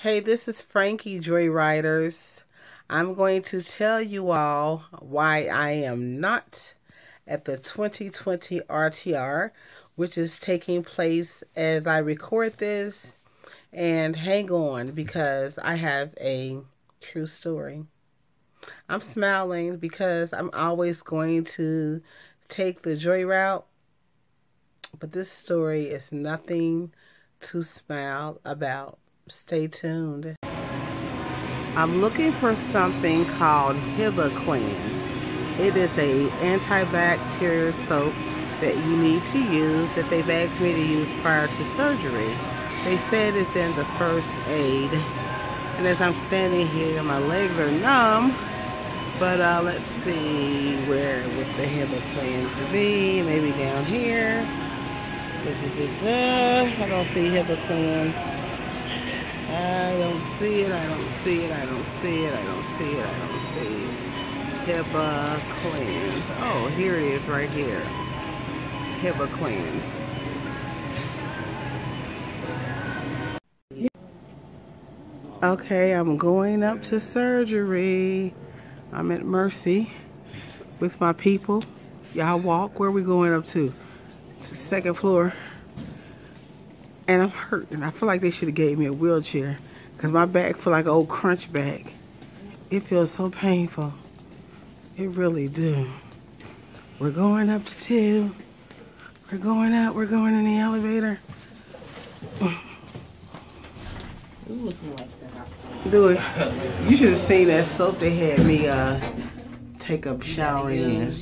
Hey, this is Frankie, Joy Riders. I'm going to tell you all why I am not at the 2020 RTR, which is taking place as I record this. And hang on, because I have a true story. I'm smiling because I'm always going to take the Joy Route, but this story is nothing to smile about. Stay tuned. I'm looking for something called Hibiclens. It is a antibacterial soap that you need to use that they've asked me to use prior to surgery. They said it's in the first aid. And as I'm standing here, my legs are numb. But let's see where with the Hibiclens would be. Maybe down here. I don't see Hibiclens. I don't see it, I don't see it, I don't see it, I don't see it, I don't see it. Hibiclens. Oh, here it is right here. Hibiclens. Okay, I'm going up to surgery. I'm at Mercy with my people. Y'all walk. Where are we going up to? It's the second floor. And I'm hurt, and I feel like they should have gave me a wheelchair because my back feel like an old crunch bag. It feels so painful. It really do. We're going up to 2. We're going up. We're going in the elevator. Do it. You should have seen that soap they had me take a shower in.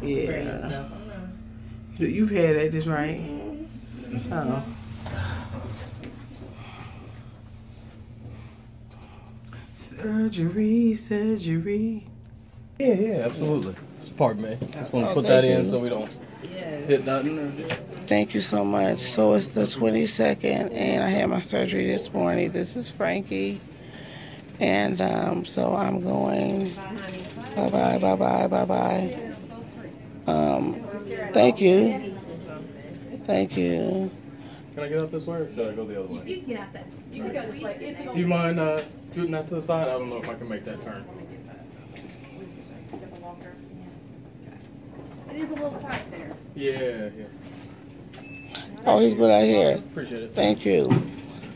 Yeah. You've had that, just right? Uh-oh. Surgery. Yeah, absolutely. It's part, man. Just want to put that in so we don't hit nothing. Thank you so much. So it's the 22nd, and I had my surgery this morning. This is Frankie, and so I'm going. Bye bye, bye bye, bye bye. Thank you. Thank you. Can I get out this way or should I go the other way? You can get out that. You can go this way. Do you mind scooting that to the side? I don't know if I can make that turn. It is a little tight there. Yeah. Oh, he's good out here. Appreciate it. Thank you.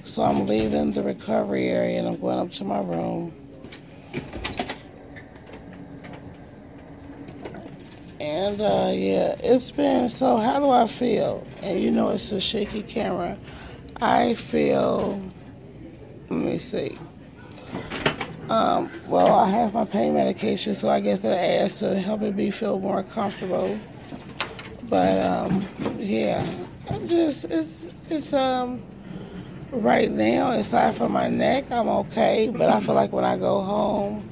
So I'm leaving the recovery area and I'm going up to my room. And yeah, it's been, so how do I feel? And you know it's a shaky camera. I feel, let me see. Well, I have my pain medication, so I guess that adds to helping me feel more comfortable. But yeah, I'm just, it's right now, aside from my neck, I'm okay. But I feel like when I go home,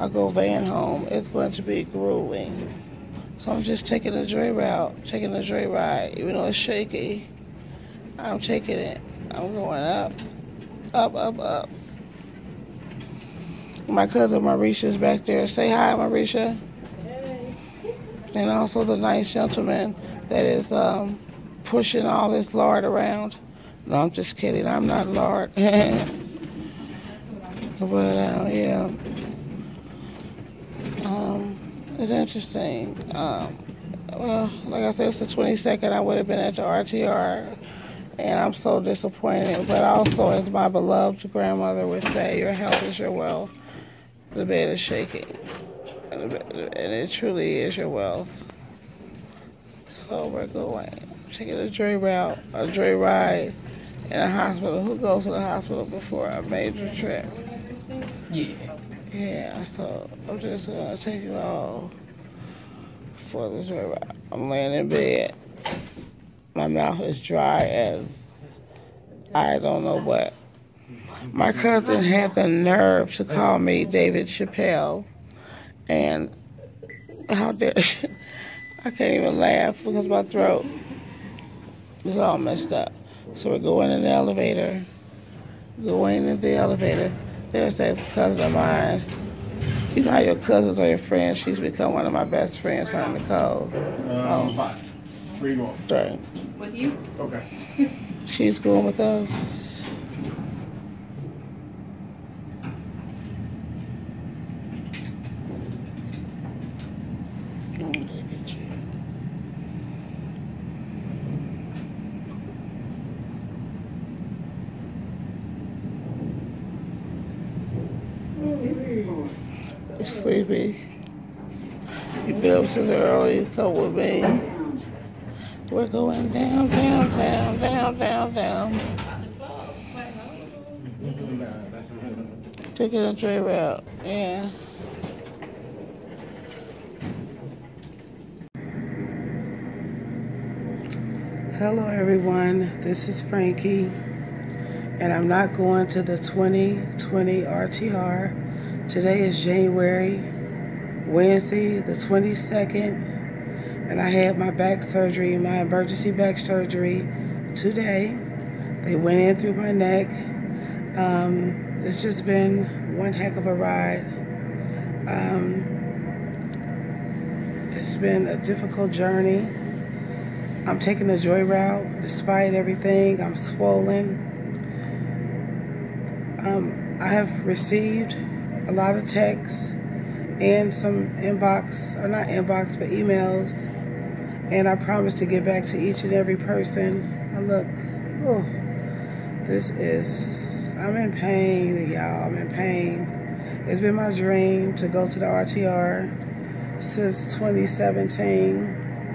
I go van home, it's going to be grueling. So I'm just taking a Joy Route, taking a Joy Ride. Even though it's shaky, I'm taking it. I'm going up, up, up, up. My cousin Marisha's back there. Say hi, Marisha. Hey. And also the nice gentleman that is pushing all this lard around. No, I'm just kidding. I'm not lard. But yeah. It's interesting. Well, like I said, it's the 22nd. I would have been at the RTR, and I'm so disappointed. But also, as my beloved grandmother would say, your health is your wealth. The bed is shaking, and it truly is your wealth. So we're going. I'm taking a Joy Route, a Joy Ride in a hospital. Who goes to the hospital before a major trip? Yeah. Yeah, so I'm just going to take you all for this Joy Route. I'm laying in bed. My mouth is dry as I don't know what. My cousin had the nerve to call me David Chappelle. And how dare she? I can't even laugh because my throat is all messed up. So we're going in the elevator. Going in the elevator. There's that cousin of mine. You know how your cousins are your friends? She's become one of my best friends, my Nicole. Five. Where you going? 3. With you? Okay. She's going with us. You're sleepy. You've been up since early. Come with me. We're going down, down, down, down, down, down. Taking a Joy Route. Yeah. Hello everyone, this is Frankie, and I'm not going to the 2020 RTR. Today is January, Wednesday the 22nd, and I had my back surgery, my emergency back surgery today. They went in through my neck. It's just been one heck of a ride. It's been a difficult journey. I'm taking the Joy Route despite everything. I'm swollen. I have received a lot of texts and some inbox, or not inbox, but emails. And I promise to get back to each and every person. I look, oh, this is, I'm in pain, y'all. I'm in pain. It's been my dream to go to the RTR since 2017.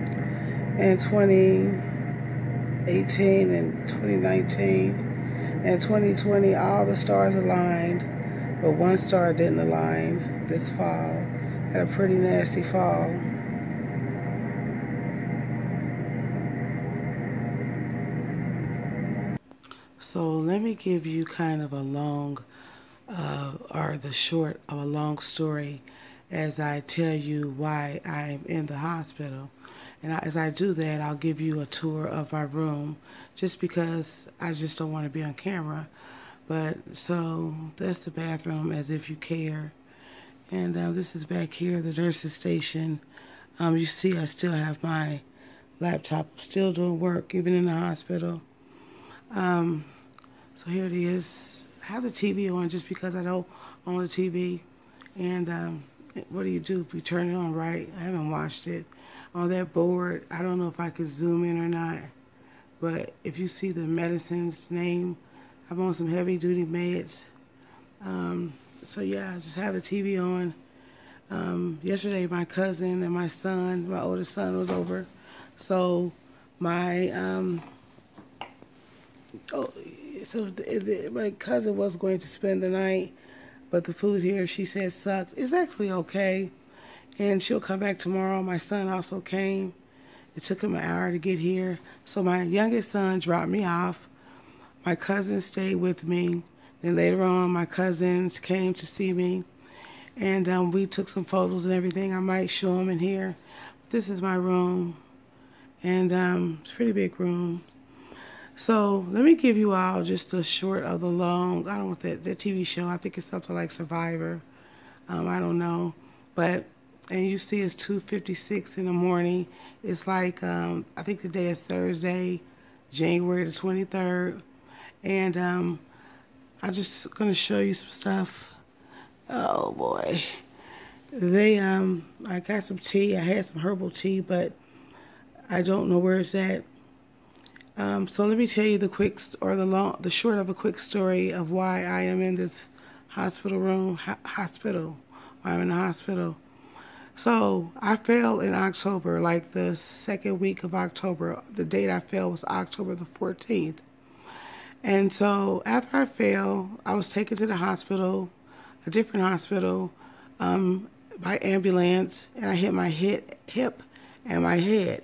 And 2018 and 2019 and 2020, all the stars aligned, but one star didn't align this fall. Had a pretty nasty fall. So let me give you kind of a long, or the short of a long story as I tell you why I'm in the hospital. And as I do that, I'll give you a tour of my room, just because I just don't want to be on camera. But so that's the bathroom, as if you care. And this is back here, the nurse's station. You see, I still have my laptop, still doing work, even in the hospital. So here it is. I have the TV on just because I don't own the TV. And what do you do if you turn it on right? I haven't watched it. On that board, I don't know if I could zoom in or not, but if you see the medicine's name, I'm on some heavy-duty meds. So yeah, I just have the TV on. Yesterday, my cousin and my son, my oldest son, was over. So my my cousin was going to spend the night, but the food here, she said, sucked. It's actually okay. And she'll come back tomorrow. My son also came. It took him an hour to get here. So my youngest son dropped me off. My cousin stayed with me. Then later on, my cousins came to see me. And we took some photos and everything. I might show them in here. This is my room. And it's a pretty big room. So let me give you all just a short of the long. I don't want that TV show. I think it's something like Survivor. I don't know. But... and you see it's 2:56 in the morning. It's like, I think the day is Thursday, January the 23rd. And I'm just going to show you some stuff. Oh, boy. They, I got some tea. I had some herbal tea, but I don't know where it's at. So let me tell you the quick, or the short of a quick story of why I am in this hospital room, why I'm in the hospital. So I fell in October, like the second week of October. The date I fell was October the 14th. And so after I fell, I was taken to the hospital, a different hospital, by ambulance, and I hit my hip and my head.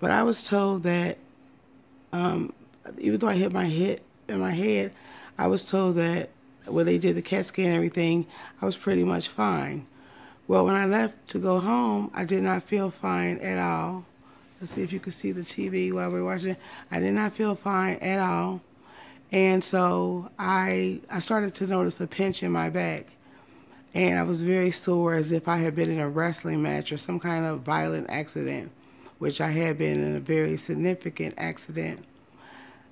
But I was told that, even though I hit my hip and my head, I was told that when they did the CAT scan and everything, I was pretty much fine. Well, when I left to go home, I did not feel fine at all. Let's see if you can see the TV while we're watching. I did not feel fine at all. And so I started to notice a pinch in my back. And I was very sore, as if I had been in a wrestling match or some kind of violent accident, which I had been in a very significant accident.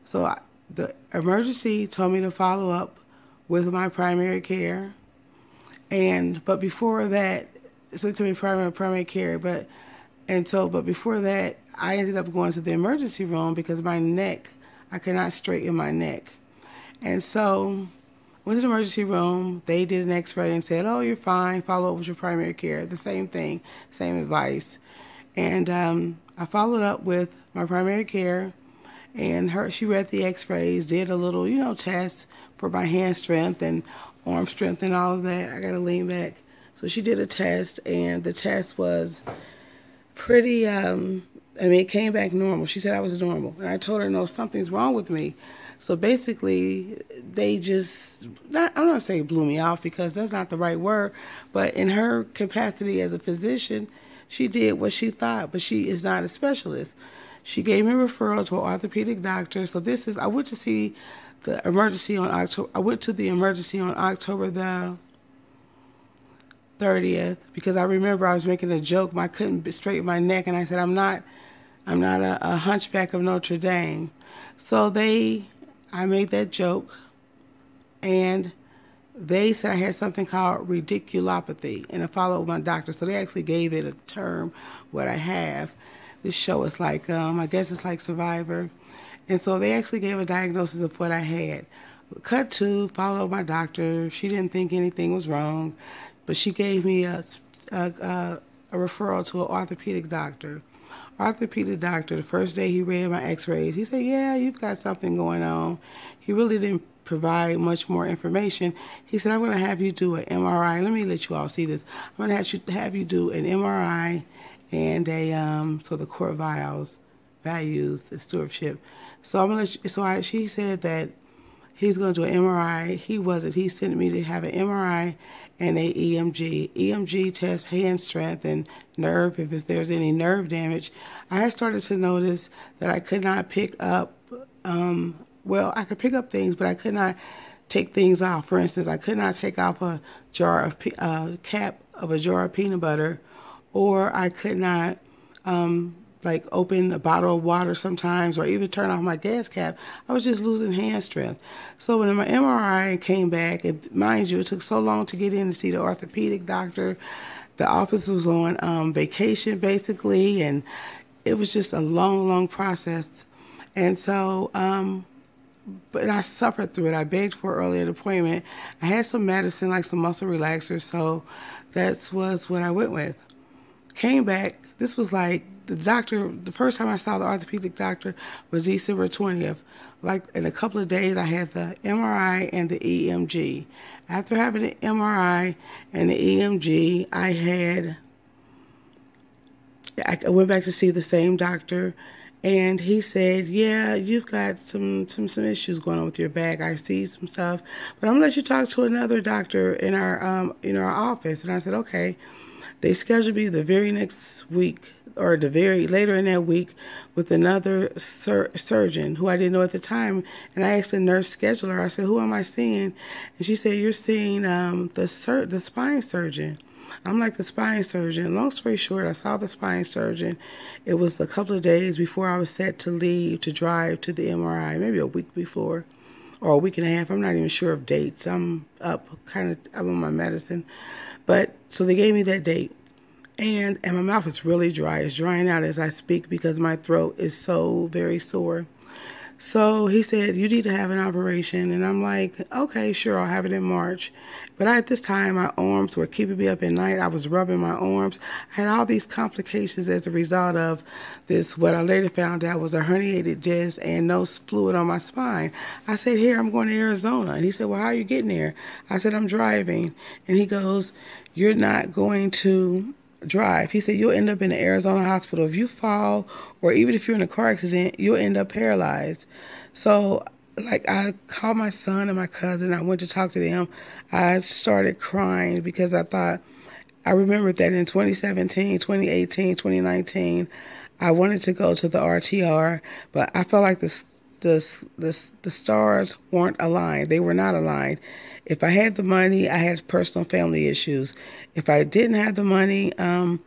So the emergency told me to follow up with my primary care. But before that, so it took me primary care, but before that, I ended up going to the emergency room because my neck, I could not straighten my neck. And so Went to the emergency room. They did an x-ray and said, oh, you're fine. Follow up with your primary care. The same thing, same advice. And I followed up with my primary care, and she read the x-rays, did a little, you know, test for my hand strength and arm strength and all of that. I got to lean back. So she did a test, and the test was pretty, I mean, it came back normal. She said I was normal. And I told her, no, something's wrong with me. So basically, they just, I'm not going to say blew me off, because that's not the right word, but in her capacity as a physician, she did what she thought, but she is not a specialist. She gave me a referral to an orthopedic doctor. So this is, I went to the emergency on October the 30th, because I remember I was making a joke. I couldn't straighten my neck, and I said, I'm not a hunchback of Notre Dame. So I made that joke, and they said I had something called radiculopathy, and I followed with my doctor. So they actually gave it a term, what I have. This show is like, I guess it's like Survivor. And so they actually gave a diagnosis of what I had. Cut to, followed my doctor. She didn't think anything was wrong, but she gave me a referral to an orthopedic doctor. Orthopedic doctor, the first day he read my x-rays, he said, yeah, you've got something going on. He really didn't provide much more information. He said, I'm going to have you do an MRI. Let me let you all see this. I'm going to have you do an MRI and a, so the core values, the stewardship. So I'm going to, she said that he's going to do an MRI. He wasn't. He sent me to have an MRI and a EMG. EMG tests hand strength and nerve, if there's any nerve damage. I had started to notice that I could not pick up, well, I could pick up things, but I could not take things off. For instance, I could not take off a jar of, cap of a jar of peanut butter, or I could not, like open a bottle of water sometimes, or even turn off my gas cap. I was just losing hand strength. So when my MRI came back, and mind you, it took so long to get in to see the orthopedic doctor. The office was on vacation basically, and it was just a long, long process. And so, but I suffered through it. I begged for an earlier appointment. I had some medicine, like some muscle relaxers, so that was what I went with. Came back, this was like, the first time I saw the orthopedic doctor was December 20th. Like in a couple of days, I had the MRI and the EMG. After having the MRI and the EMG, I went back to see the same doctor, and he said, yeah, you've got some issues going on with your back. I see some stuff, but I'm gonna let you talk to another doctor in our office. And I said, okay. They scheduled me the very next week, or the very later in that week, with another surgeon who I didn't know at the time. And I asked the nurse scheduler, I said, who am I seeing? And she said, you're seeing the spine surgeon. I'm like, the spine surgeon. Long story short, I saw the spine surgeon. It was a couple of days before I was set to leave to drive to the MRI, maybe a week before, or a week and a half. I'm not even sure of dates. I'm on my medicine. But so they gave me that date, and my mouth is really dry. It's drying out as I speak because my throat is so very sore. So he said, you need to have an operation. And I'm like, okay, sure, I'll have it in March. But at this time, my arms were keeping me up at night. I was rubbing my arms. I had all these complications as a result of this, what I later found out was a herniated disc and no fluid on my spine. I said, here, I'm going to Arizona. And he said, well, how are you getting there? I said, I'm driving. And he goes, you're not going to drive. He said, you'll end up in an Arizona hospital. If you fall, or even if you're in a car accident, you'll end up paralyzed. So, like, I called my son and my cousin. I went to talk to them. I started crying because I thought, I remembered that in 2017, 2018, 2019, I wanted to go to the RTR, but I felt like the stars weren't aligned. They were not aligned. If I had the money, I had personal family issues. If I didn't have the money, it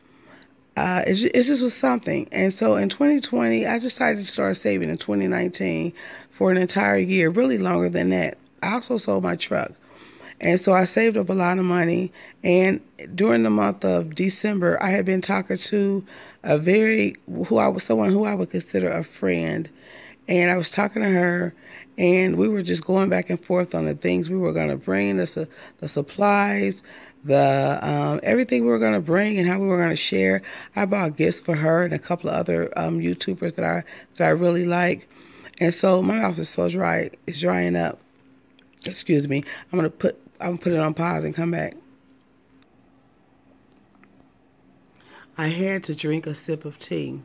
just was something. And so in 2020, I decided to start saving in 2019 for an entire year, really longer than that. I also sold my truck. And so I saved up a lot of money. And during the month of December, I had been talking to someone who I would consider a friend. And I was talking to her, And we were just going back and forth on the things we were going to bring, the supplies, everything we were going to bring and how we were going to share. I bought gifts for her and a couple of other YouTubers that I really like. And so my mouth is so dry. It's drying up. Excuse me. I'm going to put it on pause and come back. I had to drink a sip of tea.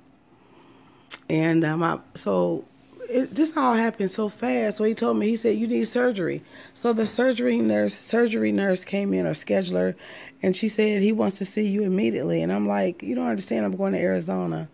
And this all happened so fast. So he told me, he said, you need surgery. So the surgery nurse came in, or scheduler, and she said, he wants to see you immediately. And I'm like, you don't understand, I'm going to Arizona.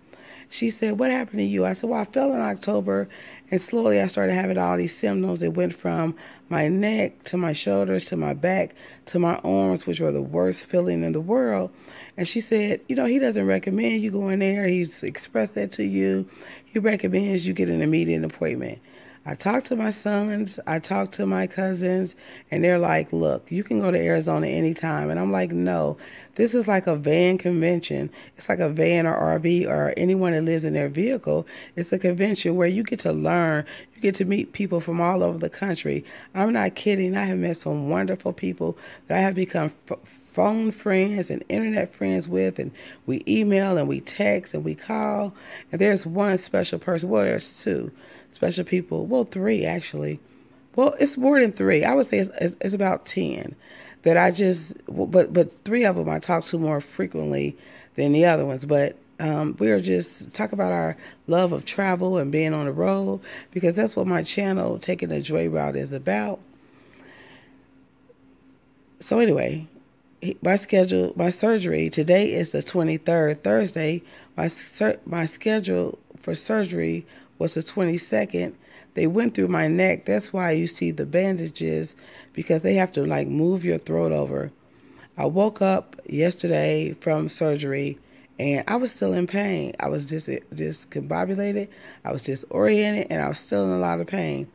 She said, what happened to you? I said, well, I fell in October, and slowly I started having all these symptoms. It went from my neck to my shoulders to my back to my arms, which were the worst feeling in the world. And she said, you know, he doesn't recommend you going there. He's expressed that to you. He recommends you get an immediate appointment. I talked to my sons, I talked to my cousins, and they're like, look, you can go to Arizona anytime. And I'm like, no, this is like a van convention. It's like a van or RV or anyone that lives in their vehicle. It's a convention where you get to learn, you get to meet people from all over the country. I'm not kidding. I have met some wonderful people that I have become phone friends and internet friends with, and we email and we text and we call. And there's one special person. Well, there's two special people. Well, three actually. Well, it's more than three. I would say it's about 10 that I just. But three of them I talk to more frequently than the other ones. But we are just talk about our love of travel and being on the road, because that's what my channel Taking the Joy Route is about. So anyway. My surgery today is the 23rd, Thursday. My schedule for surgery was the 22nd. They went through my neck. That's why you see the bandages, because they have to like move your throat over. I woke up yesterday from surgery and I was still in pain. I was discombobulated. I was disoriented, and I was still in a lot of pain.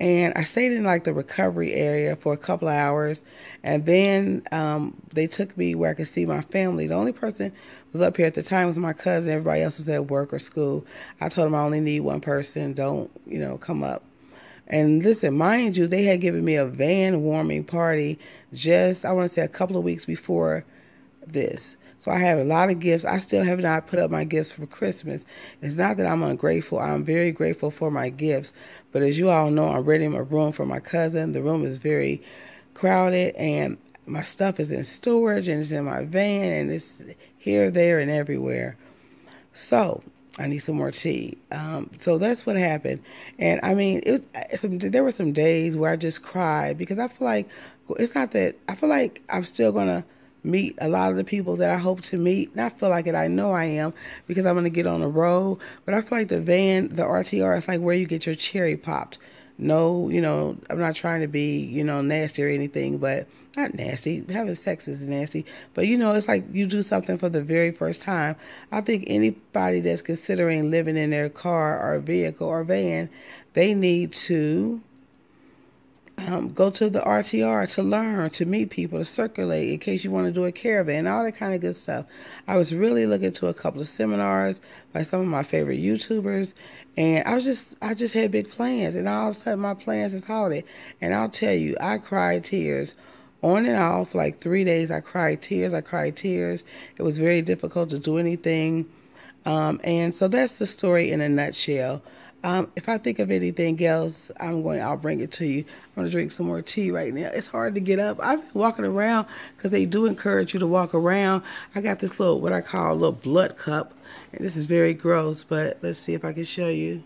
And I stayed in like the recovery area for a couple of hours. And then they took me where I could see my family. The only person who was up here at the time was my cousin. Everybody else was at work or school. I told them I only need one person. Don't, you know, come up. And listen, mind you, they had given me a van warming party just, I want to say, a couple of weeks before this. So I had a lot of gifts. I still have not put up my gifts for Christmas. It's not that I'm ungrateful. I'm very grateful for my gifts. But as you all know, I'm renting a room for my cousin. The room is very crowded, and my stuff is in storage, and it's in my van, and it's here, there, and everywhere. So I need some more tea. So that's what happened. And I mean, there were some days where I just cried, because I feel like it's not that I feel like I'm still going to meet a lot of the people that I hope to meet. Not feel like it, I know I am, because I'm going to get on the road. But I feel like the van, the RTR, it's like where you get your cherry popped. No, you know, I'm not trying to be, you know, nasty or anything, but not nasty. Having sex is nasty. But, you know, it's like you do something for the very first time. I think anybody that's considering living in their car or vehicle or van, they need to go to the RTR to learn, to meet people, to circulate, in case you want to do a caravan, all that kind of good stuff. I was really looking to a couple of seminars by some of my favorite YouTubers, and I just had big plans, and all of a sudden my plans is halted. And I'll tell you, I cried tears. On and off, like 3 days, I cried tears. It was very difficult to do anything. And so that's the story in a nutshell. If I think of anything else, I'll bring it to you. I'm going to drink some more tea right now. It's hard to get up. I've been walking around, because they do encourage you to walk around. I got this little, what I call a little blood cup. And this is very gross, but let's see if I can show you.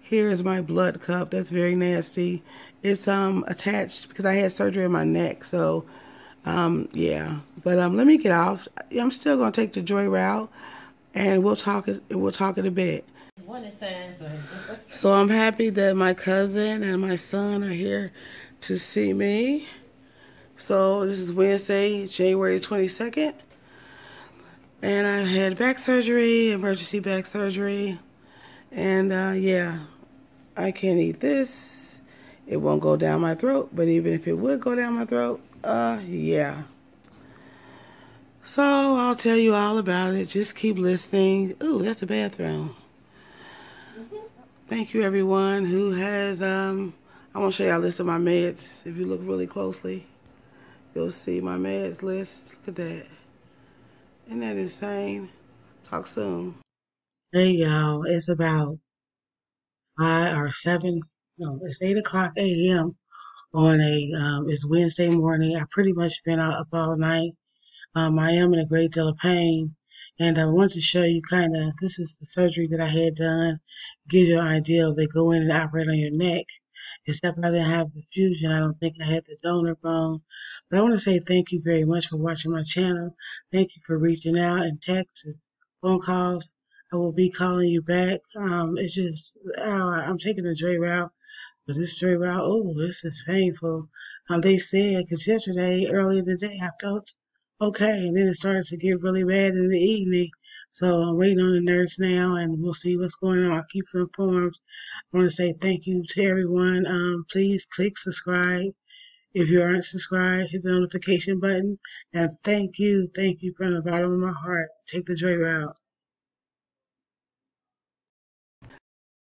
Here is my blood cup. That's very nasty. It's attached because I had surgery in my neck. So, yeah. But let me get off. I'm still going to take the Joy Route, and we'll talk in a bit. So I'm happy that my cousin and my son are here to see me. So this is Wednesday, January 22nd. And I had back surgery, emergency back surgery. And yeah, I can't eat this. It won't go down my throat. But even if it would go down my throat, yeah. So I'll tell you all about it. Just keep listening. Ooh, that's a bathroom. Thank you, everyone who has. I'm gonna show y'all a list of my meds. If you look really closely, you'll see my meds list. Look at that. Isn't that insane? Talk soon. Hey y'all, it's about 5 or 7. No, it's 8:00 a.m. on a. It's Wednesday morning. I pretty much been out up all night. I am in a great deal of pain. And I want to show you kind of, this is the surgery that I had done. Gives you an idea of they go in and operate on your neck. Except I didn't have the fusion. I don't think I had the donor bone. But I want to say thank you very much for watching my channel. Thank you for reaching out and texts and phone calls. I will be calling you back. It's just, I'm taking the Joy Route. But this Joy Route, oh, this is painful. They said, because yesterday, earlier today, I felt okay, and then it started to get really bad in the evening. So I'm waiting on the nurse now, and we'll see what's going on. I'll keep you informed. I want to say thank you to everyone. Please click subscribe. If you aren't subscribed, hit the notification button. And thank you from the bottom of my heart. Take the Joy Route.